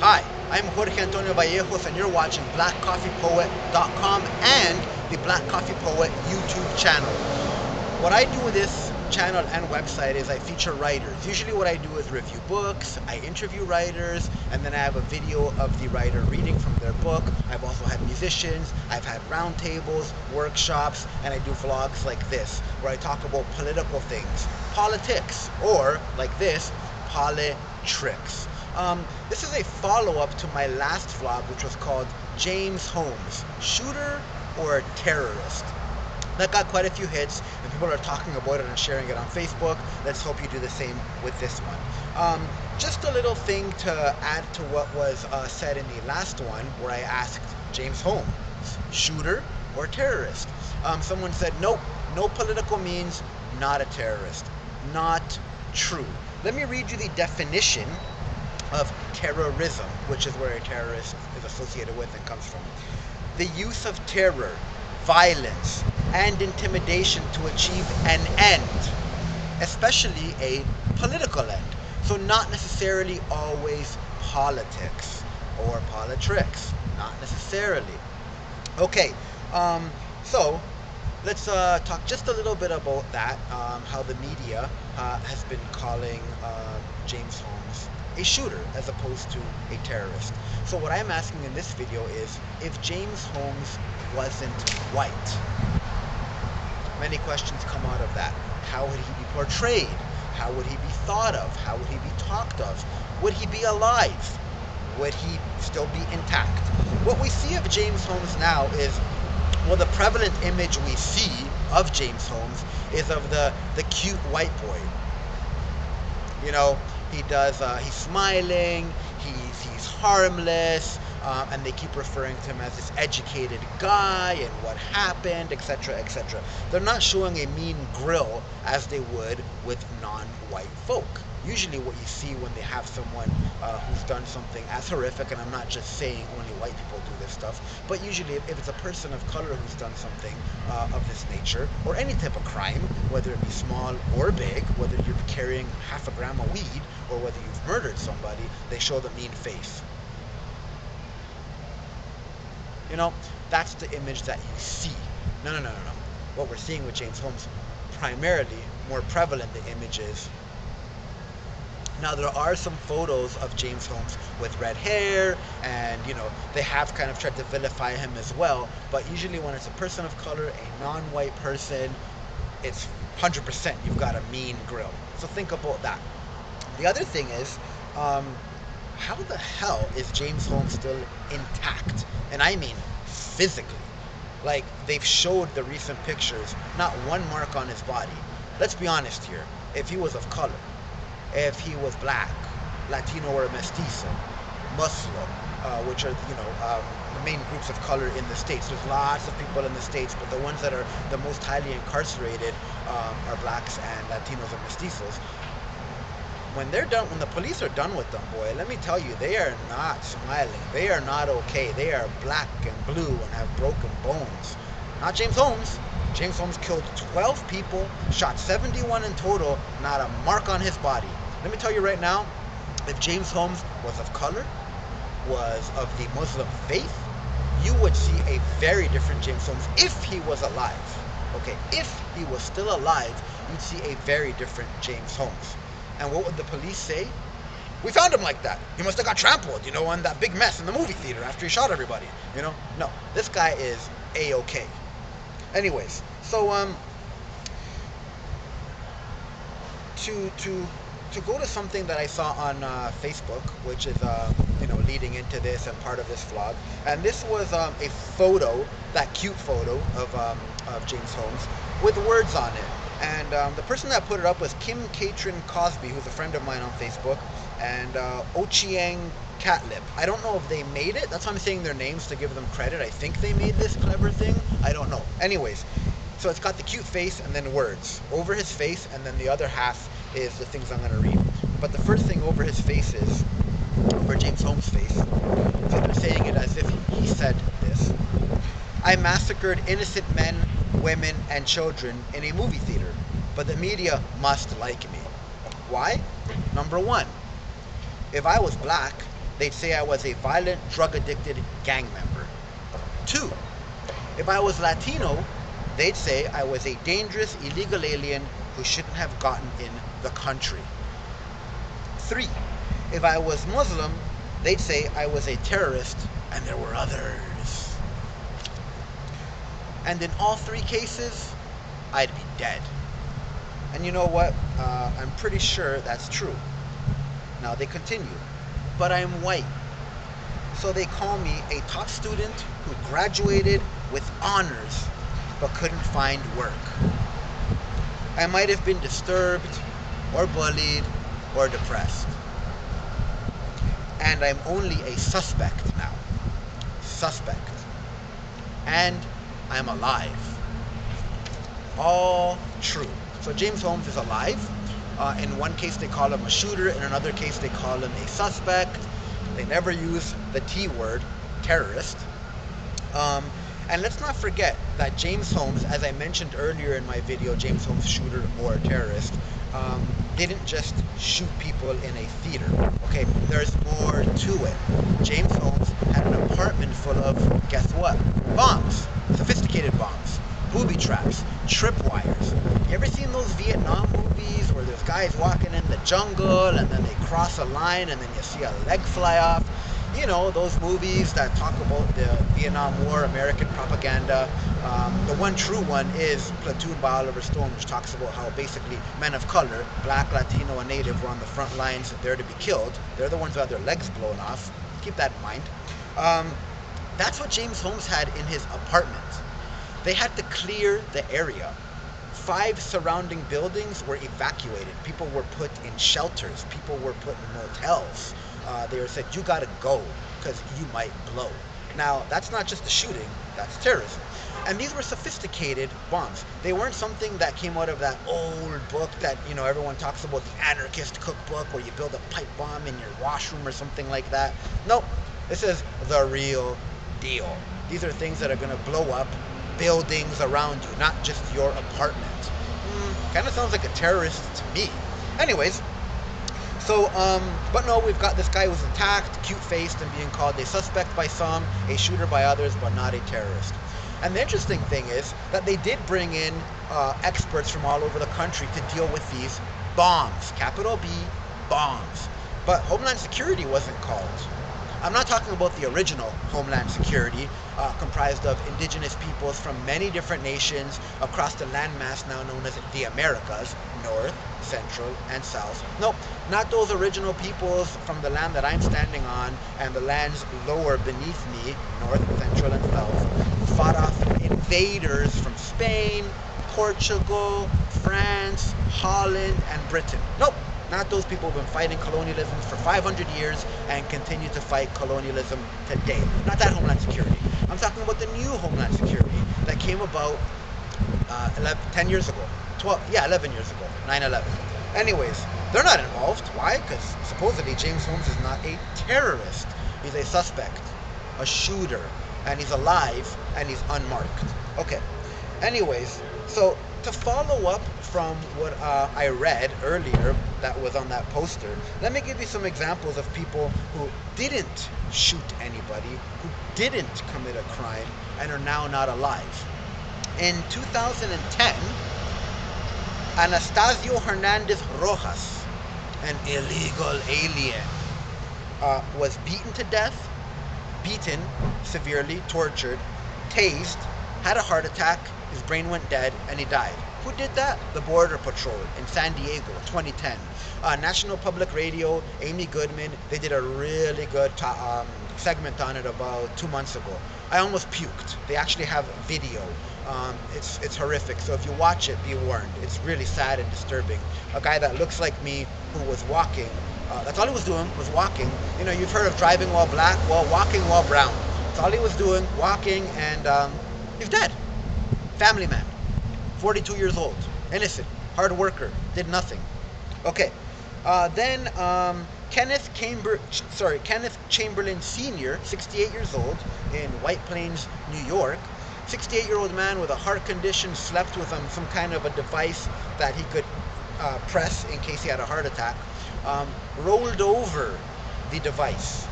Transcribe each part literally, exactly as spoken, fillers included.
Hi, I'm Jorge Antonio Vallejos and you're watching black coffee poet dot com and the Black Coffee Poet YouTube channel. What I do with this channel and website is I feature writers. Usually what I do is review books, I interview writers, and then I have a video of the writer reading from their book. I've also had musicians, I've had roundtables, workshops, and I do vlogs like this where I talk about political things, politics, or like this, politricks. Um, this is a follow-up to my last vlog, which was called James Holmes, Shooter or Terrorist? That got quite a few hits, and people are talking about it and sharing it on Facebook. Let's hope you do the same with this one. Um, just a little thing to add to what was uh, said in the last one, where I asked James Holmes, shooter or terrorist? Um, someone said, nope, no political means, not a terrorist. Not true. Let me read you the definition of terrorism, which is where a terrorist is associated with and comes from. The use of terror, violence, and intimidation to achieve an end, especially a political end. So not necessarily always politics or politricks, not necessarily. Okay, um, so let's uh, talk just a little bit about that, um, how the media uh, has been calling uh, James Holmes a shooter as opposed to a terrorist. So what I'm asking in this video is, if James Holmes wasn't white, many questions come out of that. How would he be portrayed? How would he be thought of? How would he be talked of? Would he be alive? Would he still be intact? What we see of James Holmes now is, well, the prevalent image we see of James Holmes is of the, the cute white boy. You know, He does, uh, he's smiling, he's, he's harmless, um, and they keep referring to him as this educated guy and what happened, et cetera, et cetera. They're not showing a mean grill as they would with non-white folk. Usually what you see when they have someone uh, who's done something as horrific, and I'm not just saying only white people do this stuff, but usually if, if it's a person of color who's done something uh, of this nature, or any type of crime, whether it be small or big, whether you're carrying half a gram of weed, or whether you've murdered somebody, they show the mean face. You know, that's the image that you see. No, no, no, no, no. What we're seeing with James Holmes, primarily, more prevalent the image is. Now, there are some photos of James Holmes with red hair, and, you know, they have kind of tried to vilify him as well, but usually when it's a person of color, a non-white person, it's one hundred percent you've got a mean grill. So think about that. The other thing is, um, how the hell is James Holmes still intact? And I mean physically. Like, they've showed the recent pictures, not one mark on his body. Let's be honest here. If he was of color, if he was black, Latino or mestizo, Muslim, uh, which are, you know, um, the main groups of color in the States. There's lots of people in the States, but the ones that are the most highly incarcerated um, are blacks and Latinos and mestizos. When they're done, when the police are done with them, boy, let me tell you, they are not smiling. They are not okay. They are black and blue and have broken bones. Not James Holmes. James Holmes killed twelve people, shot seventy-one in total, not a mark on his body. Let me tell you right now, if James Holmes was of color, was of the Muslim faith, you would see a very different James Holmes if he was alive. Okay, if he was still alive, you'd see a very different James Holmes. And what would the police say? We found him like that. He must have got trampled, you know, on that big mess in the movie theater after he shot everybody, you know? No, this guy is A-okay. Anyways, so um, to, to, to go to something that I saw on uh, Facebook, which is, uh, you know, leading into this and part of this vlog, and this was um, a photo, that cute photo of, um, of James Holmes with words on it. And um, the person that put it up was Kim Katrin Cosby, who's a friend of mine on Facebook, and uh, Ochiang Catlip. I don't know if they made it. That's why I'm saying their names, to give them credit. I think they made this clever thing. I don't know. Anyways, so it's got the cute face and then words over his face, and then the other half is the things I'm going to read. But the first thing over his face is, over James Holmes' face, so they're saying it as if he said this. I massacred innocent men, women, and children in a movie theater, but the media must like me. Why? Number one, if I was black, they'd say I was a violent, drug-addicted gang member. Two, if I was Latino, they'd say I was a dangerous, illegal alien who shouldn't have gotten in the country. Three, if I was Muslim, they'd say I was a terrorist and there were others. And in all three cases, I'd be dead. And you know what? Uh, I'm pretty sure that's true. Now they continue, but I'm white. So they call me a top student who graduated with honors but couldn't find work. I might have been disturbed or bullied or depressed. And I'm only a suspect now. Suspect. And I'm alive. All true. So James Holmes is alive. Uh, in one case they call him a shooter, in another case they call him a suspect. They never use the T word, terrorist. Um, and let's not forget that James Holmes, as I mentioned earlier in my video, James Holmes shooter or terrorist, um, didn't just shoot people in a theater. Okay, there's more to it. James Holmes had an apartment full of, guess what? Bombs, sophisticated bombs, booby traps, tripwires. You ever seen those Vietnam movies where there's guys walking in the jungle and then they cross a line and then you see a leg fly off? You know, those movies that talk about the Vietnam War, American propaganda. Um, the one true one is Platoon by Oliver Stone, which talks about how basically men of color, black, Latino, and Native, were on the front lines and they're to be killed. They're the ones who had their legs blown off. Keep that in mind. Um, that's what James Holmes had in his apartment. They had to clear the area. Five surrounding buildings were evacuated. People were put in shelters. People were put in motels. Uh, they were said, you gotta go, because you might blow. Now, that's not just a shooting, that's terrorism. And these were sophisticated bombs. They weren't something that came out of that old book that, you know, everyone talks about, the anarchist cookbook, where you build a pipe bomb in your washroom or something like that. Nope, this is the real deal. These are things that are gonna blow up buildings around you, not just your apartment. Mm, kind of sounds like a terrorist to me. Anyways, So, um, but no, we've got this guy who's attacked, cute-faced, and being called a suspect by some, a shooter by others, but not a terrorist. And the interesting thing is that they did bring in uh, experts from all over the country to deal with these bombs, capital B, bombs. But Homeland Security wasn't called. I'm not talking about the original Homeland Security, uh, comprised of indigenous peoples from many different nations across the landmass now known as the Americas, North, Central, and South. Nope, not those original peoples from the land that I'm standing on and the lands lower beneath me, North, Central, and South, fought off invaders from Spain, Portugal, France, Holland, and Britain. Nope, not those people who've been fighting colonialism for five hundred years and continue to fight colonialism today. Not that Homeland Security. I'm talking about the new Homeland Security that came about uh, eleven, ten years ago. twelve, yeah, eleven years ago, nine eleven. Anyways, they're not involved. Why? Because supposedly James Holmes is not a terrorist. He's a suspect, a shooter, and he's alive, and he's unmarked. Okay. Anyways, so to follow up from what uh, I read earlier that was on that poster, let me give you some examples of people who didn't shoot anybody, who didn't commit a crime, and are now not alive. In two thousand ten, Anastasio Hernandez Rojas, an illegal alien, uh, was beaten to death, beaten, severely tortured, tased, had a heart attack, his brain went dead, and he died. Who did that? The Border Patrol in San Diego, twenty ten. Uh, National Public Radio, Amy Goodman, they did a really good um, segment on it about two months ago. I almost puked. They actually have video. Um, it's it's horrific, so if you watch it, be warned. It's really sad and disturbing. A guy that looks like me who was walking, uh, that's all he was doing, was walking. You know, you've heard of driving while black, while walking while brown. That's all he was doing, walking, and um, he's dead. Family man, forty-two years old, innocent, hard worker, did nothing. Okay, uh, then um, Kenneth, Chamber sorry, Kenneth Chamberlain Senior, sixty-eight years old, in White Plains, New York. sixty-eight-year-old man with a heart condition slept with um, some kind of a device that he could uh, press in case he had a heart attack, um, rolled over the device,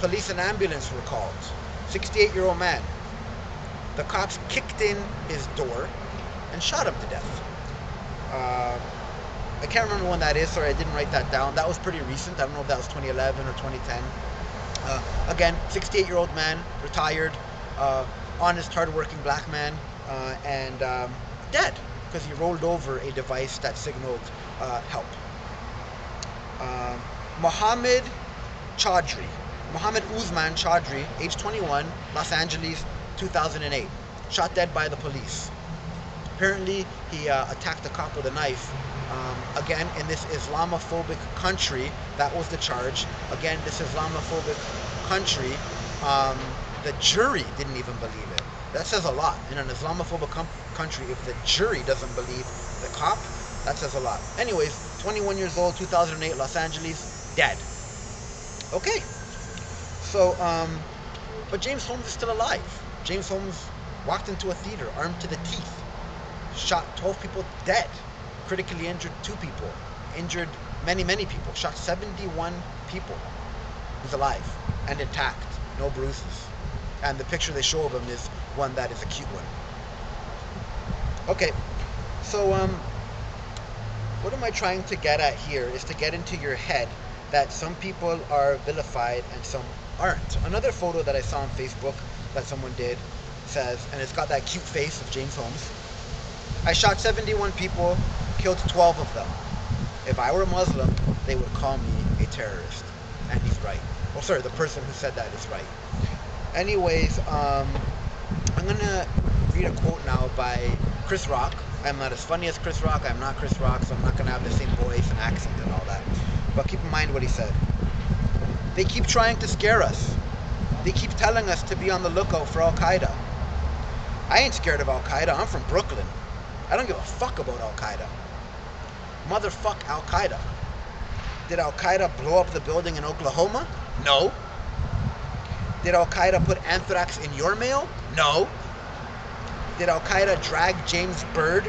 Police and ambulance were called. sixty-eight-year-old man. The cops kicked in his door and shot him to death. Uh, I can't remember when that is. Sorry, I didn't write that down. That was pretty recent. I don't know if that was twenty eleven or twenty ten. Uh, again, sixty-eight-year-old man, retired, uh, honest, hard-working black man, uh, and um, dead because he rolled over a device that signaled uh, help. Uh, Muhammad Chaudhry. Muhammad Usman Chaudhry, age twenty-one, Los Angeles, two thousand eight. Shot dead by the police. Apparently, he uh, attacked a cop with a knife. Um, again, in this Islamophobic country, that was the charge. Again, this Islamophobic country, um, the jury didn't even believe it. That says a lot. In an Islamophobic com- country, if the jury doesn't believe the cop, that says a lot. Anyways, twenty-one years old, two thousand eight, Los Angeles, dead. Okay. So, um, but James Holmes is still alive. James Holmes walked into a theater, armed to the teeth, shot twelve people dead, critically injured two people, injured many, many people, shot seventy-one people. He's alive and intact, no bruises. And the picture they show of him is one that is a cute one. Okay, so um, what am I trying to get at here is to get into your head that some people are vilified and some aren't. Another photo that I saw on Facebook that someone did says, and it's got that cute face of James Holmes, I shot seventy-one people, killed twelve of them. If I were a Muslim, they would call me a terrorist. And he's right. Well, sorry, the person who said that is right. Anyways, um, I'm gonna read a quote now by Chris Rock. I'm not as funny as Chris Rock, I'm not Chris Rock, so I'm not gonna have the same voice and accent and all that. But keep in mind what he said. They keep trying to scare us. They keep telling us to be on the lookout for Al-Qaeda. I ain't scared of Al-Qaeda. I'm from Brooklyn. I don't give a fuck about Al-Qaeda. Motherfuck Al-Qaeda. Did Al-Qaeda blow up the building in Oklahoma? No. Did Al-Qaeda put anthrax in your mail? No. Did Al-Qaeda drag James Byrd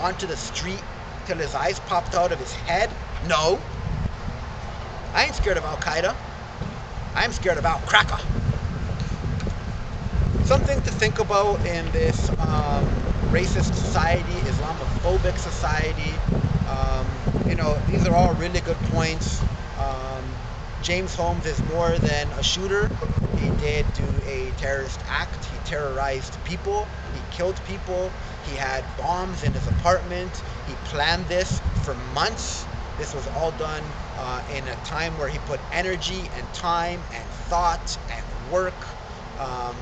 onto the street till his eyes popped out of his head? No. I ain't scared of Al-Qaeda. I'm scared of Al-Cracker. Something to think about in this um, racist society, Islamophobic society. Um, you know, these are all really good points. Um, James Holmes is more than a shooter. He did do a terrorist act. He terrorized people. He killed people. He had bombs in his apartment. He planned this for months. This was all done uh, in a time where he put energy and time and thought and work. Um,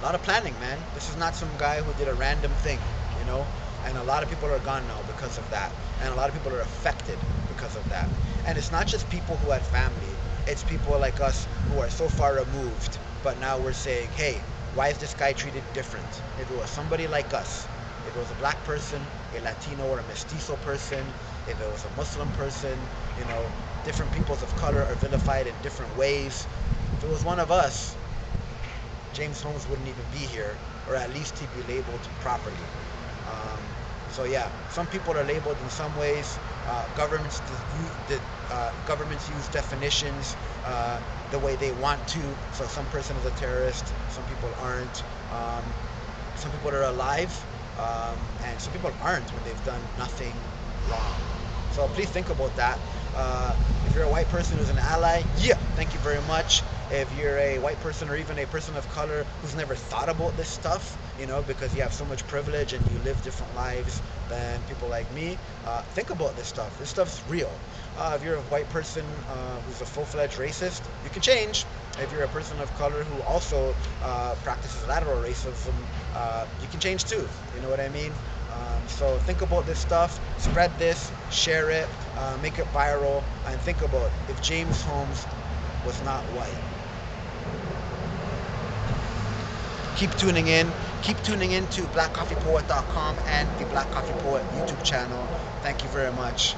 a lot of planning, man. This is not some guy who did a random thing, you know? And a lot of people are gone now because of that. And a lot of people are affected because of that. And it's not just people who had family. It's people like us who are so far removed. But now we're saying, hey, why is this guy treated different? If it was somebody like us, if it was a black person, a Latino or a mestizo person, if it was a Muslim person, you know, different peoples of color are vilified in different ways. If it was one of us, James Holmes wouldn't even be here, or at least he'd be labeled properly. Um, so yeah, some people are labeled in some ways. Uh, governments, de- de- uh, governments use definitions uh, the way they want to. So some person is a terrorist, some people aren't. Um, some people are alive, um, and some people aren't when they've done nothing wrong. So please think about that. Uh, if you're a white person who's an ally, yeah, thank you very much. If you're a white person or even a person of color who's never thought about this stuff, you know, because you have so much privilege and you live different lives than people like me, uh, think about this stuff. This stuff's real. Uh, if you're a white person uh, who's a full-fledged racist, you can change. If you're a person of color who also uh, practices lateral racism, uh, you can change too. You know what I mean? Um, so think about this stuff, spread this, share it, uh, make it viral, and think about if James Holmes was not white. Keep tuning in. Keep tuning in to black coffee poet dot com and the Black Coffee Poet YouTube channel. Thank you very much.